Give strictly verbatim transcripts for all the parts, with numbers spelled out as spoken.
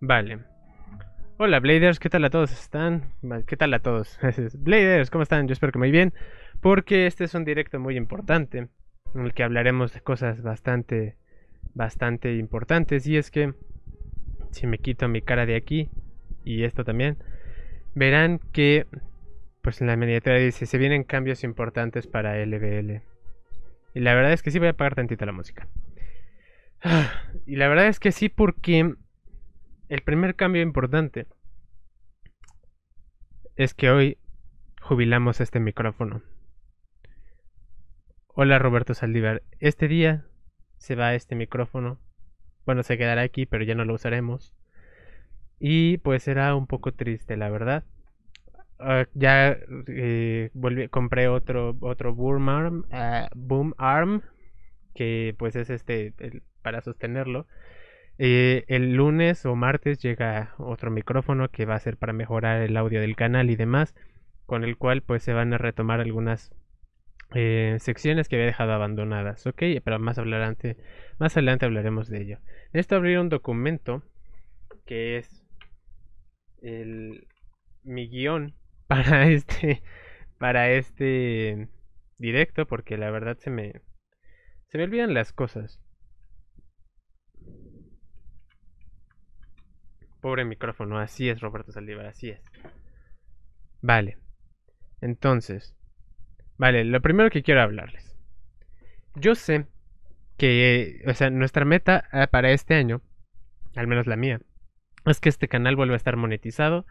Vale. Hola Bladers, ¿qué tal a todos están? ¿Qué tal a todos? Bladers, ¿cómo están? Yo espero que muy bien, porque este es un directo muy importante en el que hablaremos de cosas bastante, bastante importantes. Y es que, si me quito mi cara de aquí, y esto también, verán que, pues en la miniatura dice, se vienen cambios importantes para L B L. Y la verdad es que sí, voy a apagar tantito la música. Y la verdad es que sí, porque el primer cambio importante es que hoy jubilamos este micrófono. Hola Roberto Saldívar, este día se va este micrófono. Bueno, se quedará aquí, pero ya no lo usaremos. Y pues será un poco triste, la verdad. Uh, ya eh, volví, compré otro, otro boom arm, uh, boom arm, que pues es este el, para sostenerlo. Eh, el lunes o martes llega otro micrófono que va a ser para mejorar el audio del canal y demás, con el cual pues se van a retomar algunas eh, secciones que había dejado abandonadas, ok, pero más adelante, más adelante hablaremos de ello. Necesito abrir un documento que es el, mi guión para este, para este directo, porque la verdad se me, se me olvidan las cosas. Pobre micrófono, así es Roberto Saldívar, así es. Vale, entonces, vale, lo primero que quiero hablarles. Yo sé que, o sea, nuestra meta para este año, al menos la mía, es que este canal vuelva a estar monetizado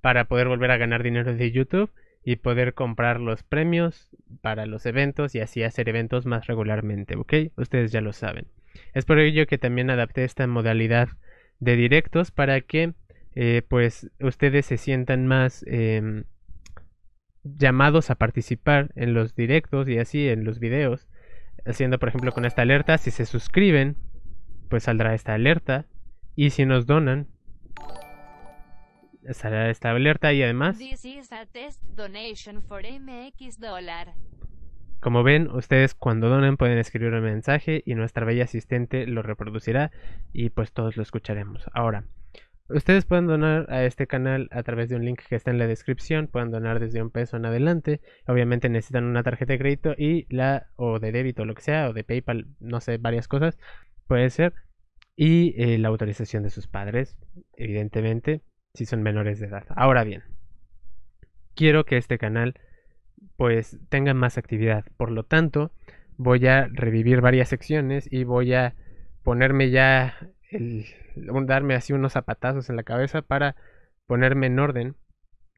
para poder volver a ganar dinero de YouTube y poder comprar los premios para los eventos y así hacer eventos más regularmente, ¿ok? Ustedes ya lo saben. Es por ello que también adapté esta modalidad de directos para que eh, pues ustedes se sientan más eh, llamados a participar en los directos y así en los videos, haciendo por ejemplo con esta alerta. Si se suscriben pues saldrá esta alerta, y si nos donan saldrá esta alerta. Y además, como ven, ustedes cuando donen pueden escribir un mensaje y nuestra bella asistente lo reproducirá y pues todos lo escucharemos. Ahora, ustedes pueden donar a este canal a través de un link que está en la descripción. Pueden donar desde un peso en adelante. Obviamente necesitan una tarjeta de crédito y la o de débito, lo que sea, o de PayPal, no sé, varias cosas, puede ser. Y eh, la autorización de sus padres, evidentemente, si son menores de edad. Ahora bien, quiero que este canal pues tengan más actividad, por lo tanto voy a revivir varias secciones y voy a ponerme ya el, darme así unos zapatazos en la cabeza para ponerme en orden.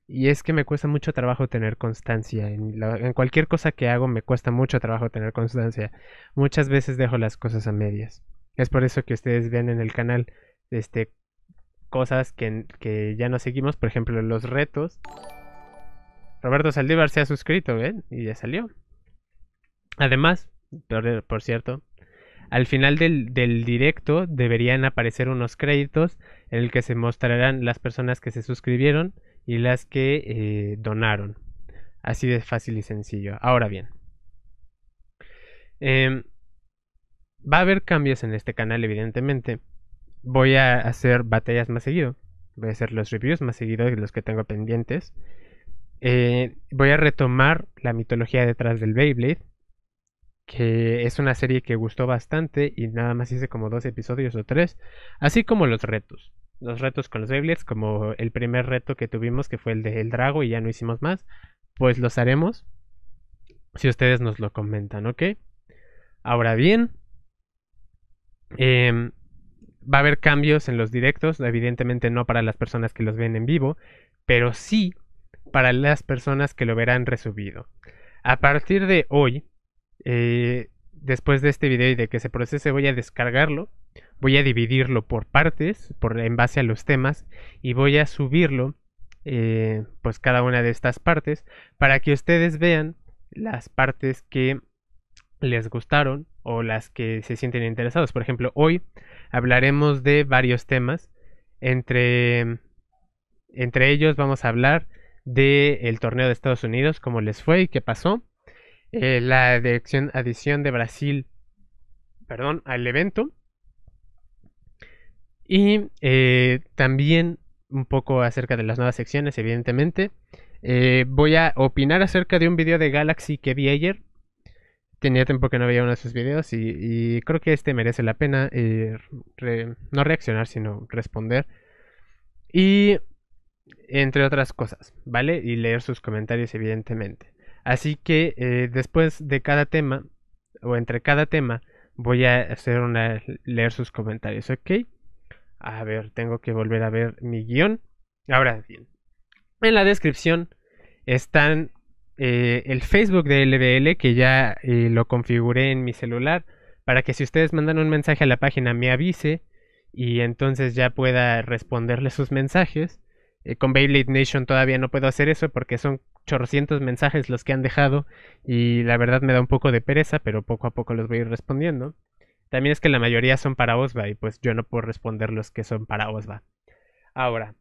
Y es que me cuesta mucho trabajo tener constancia en, la, en cualquier cosa que hago. Me cuesta mucho trabajo tener constancia, muchas veces dejo las cosas a medias. Es por eso que ustedes ven en el canal este, cosas que, que ya no seguimos, por ejemplo los retos. Roberto Saldívar se ha suscrito, ¿ven? Y ya salió. Además, por, por cierto, al final del, del directo deberían aparecer unos créditos en el que se mostrarán las personas que se suscribieron y las que eh, donaron. Así de fácil y sencillo. Ahora bien, eh, va a haber cambios en este canal, evidentemente. Voy a hacer batallas más seguido. Voy a hacer los reviews más seguido de los que tengo pendientes. Eh, voy a retomar la mitología detrás del Beyblade, que es una serie que gustó bastante y nada más hice como dos episodios o tres, así como los retos, los retos con los Beyblades, como el primer reto que tuvimos que fue el del Drago y ya no hicimos más. Pues los haremos si ustedes nos lo comentan, ¿ok? Ahora bien, eh, va a haber cambios en los directos, evidentemente no para las personas que los ven en vivo, pero sí para las personas que lo verán resubido. A partir de hoy, eh, después de este video y de que se procese, voy a descargarlo, voy a dividirlo por partes, por, en base a los temas, y voy a subirlo, eh, pues cada una de estas partes, para que ustedes vean las partes que les gustaron o las que se sienten interesados. Por ejemplo, hoy hablaremos de varios temas. Entre, entre ellos vamos a hablar del torneo de Estados Unidos, cómo les fue y qué pasó, eh, la adición de Brasil, perdón, al evento, Y eh, también un poco acerca de las nuevas secciones, evidentemente. Eh, voy a opinar acerca de un video de Galaxy que vi ayer. Tenía tiempo que no veía uno de sus videos y, y creo que este merece la pena eh, re, no reaccionar, sino responder. Y entre otras cosas, ¿vale? Y leer sus comentarios, evidentemente. Así que eh, después de cada tema, o entre cada tema, voy a hacer una leer sus comentarios, ¿ok? A ver, tengo que volver a ver mi guión. Ahora bien, en la descripción están eh, el Facebook de L B L, que ya eh, lo configuré en mi celular, para que si ustedes mandan un mensaje a la página me avise y entonces ya pueda responderles sus mensajes. Eh, con Beyblade Nation todavía no puedo hacer eso porque son chorrocientos mensajes los que han dejado y la verdad me da un poco de pereza, pero poco a poco los voy a ir respondiendo. También es que la mayoría son para Osva y pues yo no puedo responder los que son para Osva. Ahora,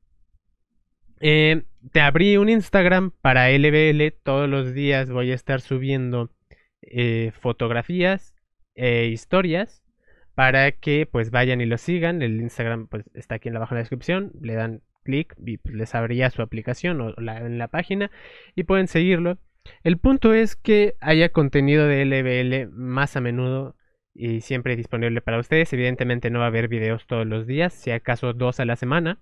eh, te abrí un Instagram para L B L. Todos los días voy a estar subiendo eh, fotografías e historias para que pues vayan y lo sigan. El Instagram pues está aquí en abajo en la descripción. Le dan clic y pues, les abría su aplicación o la, en la página y pueden seguirlo. El punto es que haya contenido de L B L más a menudo y siempre disponible para ustedes. Evidentemente no va a haber videos todos los días, si acaso dos a la semana,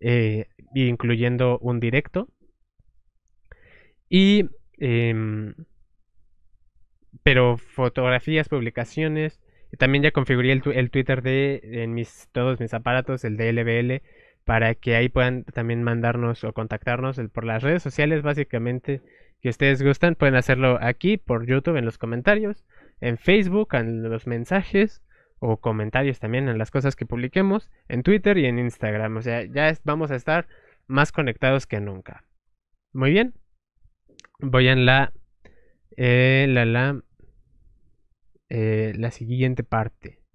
eh, incluyendo un directo. Y eh, pero fotografías, publicaciones. También ya configuré el, el Twitter de en mis, todos mis aparatos, el de L B L, para que ahí puedan también mandarnos o contactarnos por las redes sociales, básicamente, que ustedes gustan. Pueden hacerlo aquí, por YouTube, en los comentarios, en Facebook, en los mensajes o comentarios también en las cosas que publiquemos, en Twitter y en Instagram. O sea, ya es, vamos a estar más conectados que nunca. Muy bien. Voy en la eh, la, la, eh, la siguiente parte.